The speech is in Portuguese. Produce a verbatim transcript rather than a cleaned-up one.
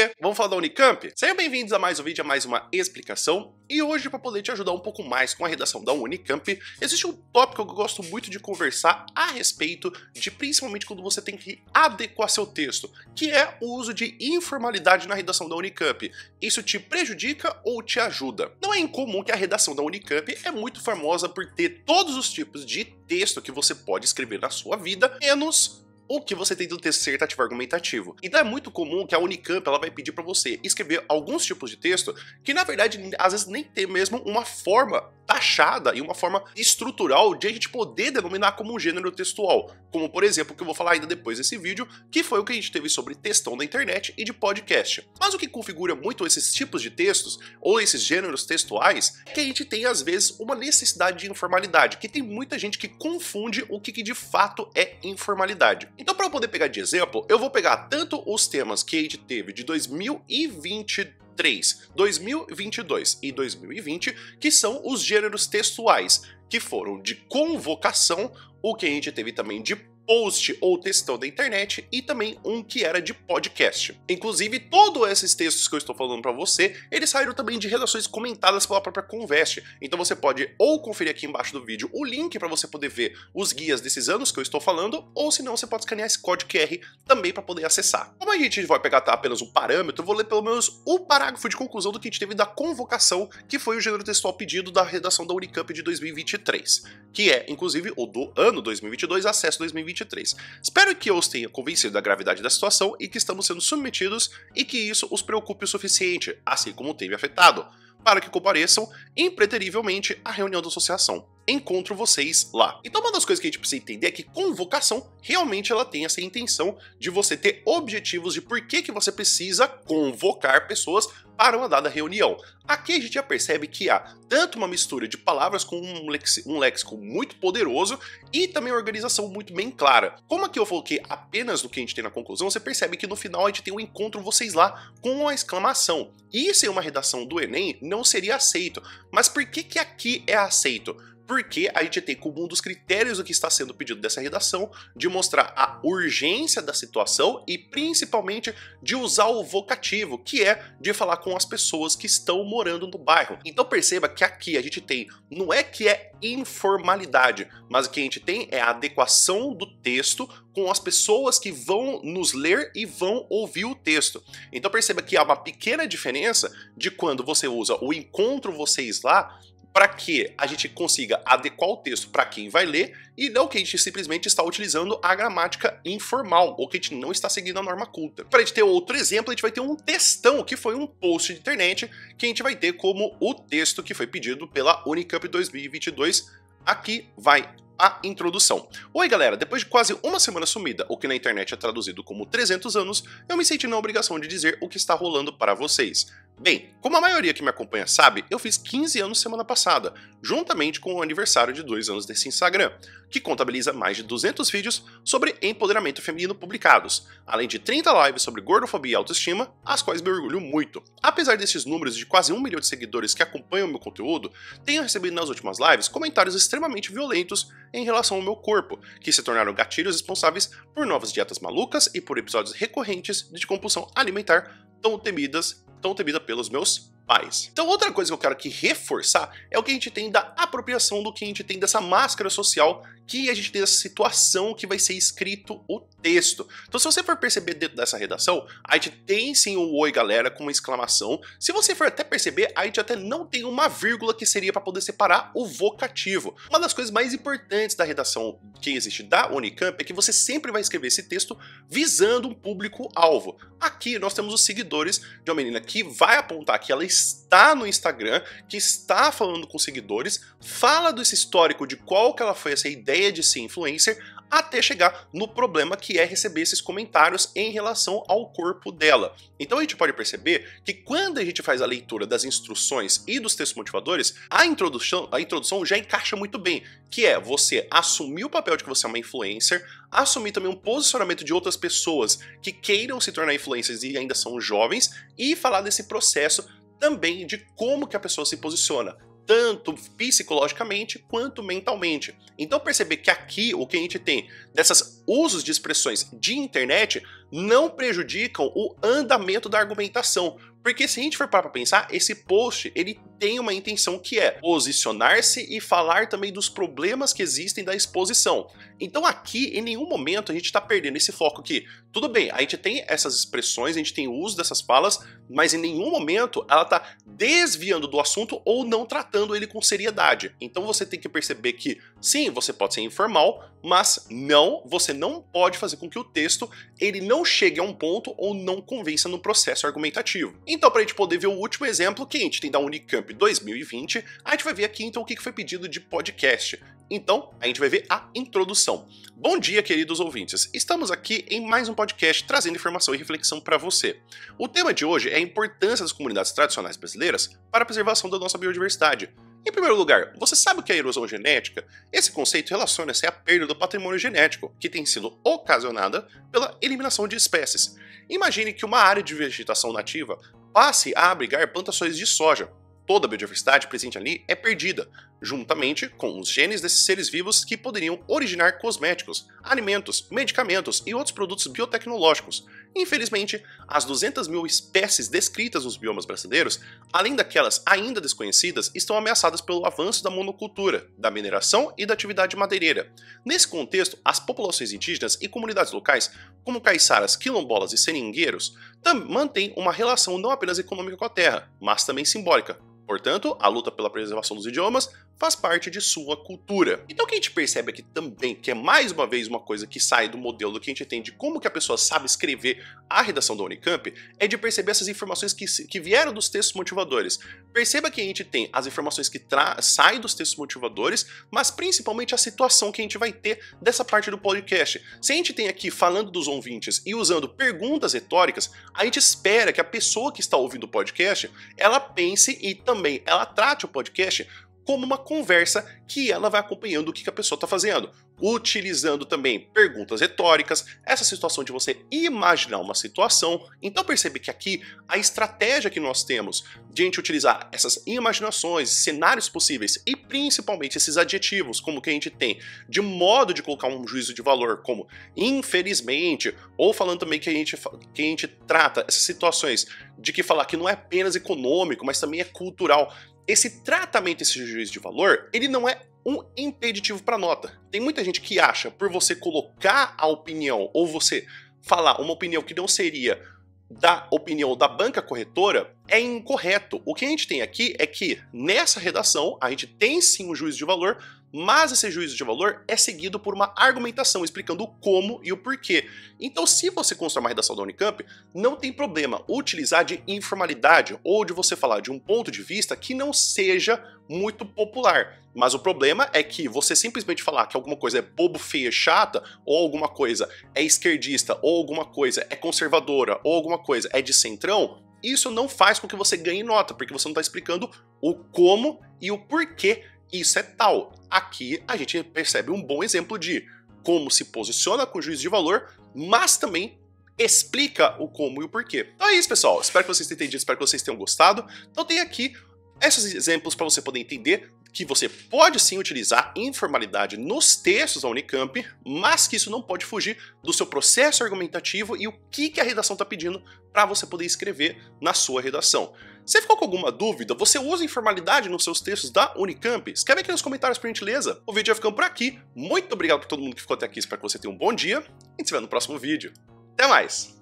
Oiê, vamos falar da Unicamp? Sejam bem-vindos a mais um vídeo, a mais uma explicação. E hoje, para poder te ajudar um pouco mais com a redação da Unicamp, existe um tópico que eu gosto muito de conversar a respeito de, principalmente quando você tem que adequar seu texto, que é o uso de informalidade na redação da Unicamp. Isso te prejudica ou te ajuda? Não é incomum que a redação da Unicamp é muito famosa por ter todos os tipos de texto que você pode escrever na sua vida, menos o que você tem do texto dissertativo argumentativo. Então é muito comum que a Unicamp ela vai pedir para você escrever alguns tipos de texto que, na verdade, às vezes nem tem mesmo uma forma taxada e uma forma estrutural de a gente poder denominar como um gênero textual. Como, por exemplo, o que eu vou falar ainda depois desse vídeo, que foi o que a gente teve sobre textão na internet e de podcast. Mas o que configura muito esses tipos de textos, ou esses gêneros textuais, é que a gente tem, às vezes, uma necessidade de informalidade, que tem muita gente que confunde o que, que de fato é informalidade. Então, para eu poder pegar de exemplo, eu vou pegar tanto os temas que a gente teve de dois mil e vinte e três, dois mil e vinte e dois e dois mil e vinte, que são os gêneros textuais, que foram de convocação, o que a gente teve também de post ou textão da internet e também um que era de podcast. Inclusive, todos esses textos que eu estou falando para você, eles saíram também de redações comentadas pela própria Convest. Então você pode ou conferir aqui embaixo do vídeo o link para você poder ver os guias desses anos que eu estou falando, ou se não, você pode escanear esse código Q R também para poder acessar. Como a gente vai pegar tá, apenas um parâmetro, eu vou ler pelo menos o parágrafo de conclusão do que a gente teve da convocação, que foi o gênero textual pedido da redação da Unicamp de dois mil e vinte e três, que é, inclusive, o do ano dois mil e vinte e dois, acesso dois mil e vinte e três. Espero que eu os tenha convencido da gravidade da situação e que estamos sendo submetidos e que isso os preocupe o suficiente, assim como tem me afetado, para que compareçam impreterivelmente à reunião da associação. Encontro vocês lá. Então uma das coisas que a gente precisa entender é que convocação realmente ela tem essa intenção de você ter objetivos de por que, que você precisa convocar pessoas para uma dada reunião. Aqui a gente já percebe que há tanto uma mistura de palavras com um, lex- um léxico muito poderoso e também uma organização muito bem clara. Como aqui eu foquei apenas no que a gente tem na conclusão, você percebe que no final a gente tem um encontro vocês lá com uma exclamação. E isso em uma redação do Enem não seria aceito. Mas por que, que aqui é aceito? Porque a gente tem como um dos critérios do que está sendo pedido dessa redação de mostrar a urgência da situação e principalmente de usar o vocativo, que é de falar com as pessoas que estão morando no bairro. Então perceba que aqui a gente tem, não é que é informalidade, mas o que a gente tem é a adequação do texto com as pessoas que vão nos ler e vão ouvir o texto. Então perceba que há uma pequena diferença de quando você usa o encontro vocês lá, para que a gente consiga adequar o texto para quem vai ler e não que a gente simplesmente está utilizando a gramática informal ou que a gente não está seguindo a norma culta. Para a gente ter outro exemplo, a gente vai ter um textão, que foi um post de internet, que a gente vai ter como o texto que foi pedido pela Unicamp dois mil e vinte e dois. Aqui vai a introdução. Oi galera, depois de quase uma semana sumida, o que na internet é traduzido como trezentos anos, eu me senti na obrigação de dizer o que está rolando para vocês. Bem, como a maioria que me acompanha sabe, eu fiz quinze anos semana passada, juntamente com o aniversário de dois anos desse Instagram, que contabiliza mais de duzentos vídeos sobre empoderamento feminino publicados, além de trinta lives sobre gordofobia e autoestima, as quais me orgulho muito. Apesar desses números de quase um milhão de seguidores que acompanham o meu conteúdo, tenho recebido nas últimas lives comentários extremamente violentos em relação ao meu corpo, que se tornaram gatilhos responsáveis por novas dietas malucas e por episódios recorrentes de compulsão alimentar tão temidas, tão temida pelos meus pais. Então outra coisa que eu quero aqui reforçar é o que a gente tem da apropriação do que a gente tem dessa máscara social, que a gente tem essa situação que vai ser escrito o texto. Então se você for perceber dentro dessa redação, a gente tem sim o oi galera com uma exclamação. Se você for até perceber, a gente até não tem uma vírgula que seria para poder separar o vocativo. Uma das coisas mais importantes da redação que existe da Unicamp é que você sempre vai escrever esse texto visando um público-alvo. Aqui nós temos os seguidores de uma menina que vai apontar que ela está no Instagram, que está falando com seguidores, fala desse histórico de qual que ela foi essa ideia de ser influencer, até chegar no problema que é receber esses comentários em relação ao corpo dela. Então a gente pode perceber que quando a gente faz a leitura das instruções e dos textos motivadores, a introdução, a introdução já encaixa muito bem, que é você assumir o papel de que você é uma influencer, assumir também um posicionamento de outras pessoas que queiram se tornar influencers e ainda são jovens, e falar desse processo também de como que a pessoa se posiciona, tanto psicologicamente quanto mentalmente. Então perceber que aqui o que a gente tem dessas usos de expressões de internet não prejudicam o andamento da argumentação. Porque se a gente for parar pra pensar, esse post, ele tem uma intenção que é posicionar-se e falar também dos problemas que existem da exposição. Então aqui, em nenhum momento, a gente tá perdendo esse foco aqui. Tudo bem, a gente tem essas expressões, a gente tem o uso dessas falas, mas em nenhum momento ela tá desviando do assunto ou não tratando ele com seriedade. Então você tem que perceber que, sim, você pode ser informal, mas não, você não pode fazer com que o texto, ele não chegue a um ponto ou não convença no processo argumentativo. Então, para a gente poder ver o último exemplo que a gente tem da Unicamp dois mil e vinte, a gente vai ver aqui então o que foi pedido de podcast. Então, a gente vai ver a introdução. Bom dia, queridos ouvintes. Estamos aqui em mais um podcast trazendo informação e reflexão para você. O tema de hoje é a importância das comunidades tradicionais brasileiras para a preservação da nossa biodiversidade. Em primeiro lugar, você sabe o que é erosão genética? Esse conceito relaciona-se à perda do patrimônio genético, que tem sido ocasionada pela eliminação de espécies. Imagine que uma área de vegetação nativa passe a abrigar plantações de soja. Toda a biodiversidade presente ali é perdida, juntamente com os genes desses seres vivos que poderiam originar cosméticos, alimentos, medicamentos e outros produtos biotecnológicos. Infelizmente, as duzentas mil espécies descritas nos biomas brasileiros, além daquelas ainda desconhecidas, estão ameaçadas pelo avanço da monocultura, da mineração e da atividade madeireira. Nesse contexto, as populações indígenas e comunidades locais, como caiçaras, quilombolas e seringueiros, mantêm uma relação não apenas econômica com a terra, mas também simbólica. Portanto, a luta pela preservação dos idiomas faz parte de sua cultura. Então o que a gente percebe aqui também, que é mais uma vez uma coisa que sai do modelo que a gente tem de como que a pessoa sabe escrever a redação da Unicamp, é de perceber essas informações que, que vieram dos textos motivadores. Perceba que a gente tem as informações que saem dos textos motivadores, mas principalmente a situação que a gente vai ter dessa parte do podcast. Se a gente tem aqui falando dos ouvintes e usando perguntas retóricas, a gente espera que a pessoa que está ouvindo o podcast, ela pense e também Também ela trate o podcast como uma conversa que ela vai acompanhando o que a pessoa está fazendo, utilizando também perguntas retóricas, essa situação de você imaginar uma situação. Então percebe que aqui a estratégia que nós temos de a gente utilizar essas imaginações, cenários possíveis e principalmente esses adjetivos como que a gente tem, de modo de colocar um juízo de valor como infelizmente, ou falando também que a gente, que a gente trata essas situações de que falar que não é apenas econômico, mas também é cultural. Esse tratamento, esse juízo de valor, ele não é um impeditivo para nota. Tem muita gente que acha, por você colocar a opinião, ou você falar uma opinião que não seria da opinião da banca corretora, é incorreto. O que a gente tem aqui é que, nessa redação, a gente tem sim um juízo de valor, mas esse juízo de valor é seguido por uma argumentação explicando o como e o porquê. Então, se você constrói uma redação da Unicamp, não tem problema utilizar de informalidade ou de você falar de um ponto de vista que não seja muito popular. Mas o problema é que você simplesmente falar que alguma coisa é bobo, feia, chata, ou alguma coisa é esquerdista, ou alguma coisa é conservadora, ou alguma coisa é de centrão, isso não faz com que você ganhe nota, porque você não está explicando o como e o porquê isso é tal. Aqui a gente percebe um bom exemplo de como se posiciona com juízo de valor, mas também explica o como e o porquê. Então é isso, pessoal. Espero que vocês tenham entendido, espero que vocês tenham gostado. Então tem aqui esses exemplos para você poder entender que você pode sim utilizar informalidade nos textos da Unicamp, mas que isso não pode fugir do seu processo argumentativo e o que, que a redação está pedindo para você poder escrever na sua redação. Você ficou com alguma dúvida? Você usa informalidade nos seus textos da Unicamp? Escreve aqui nos comentários, por gentileza. O vídeo vai ficando por aqui. Muito obrigado por todo mundo que ficou até aqui. Espero que você tenha um bom dia. A gente se vê no próximo vídeo. Até mais!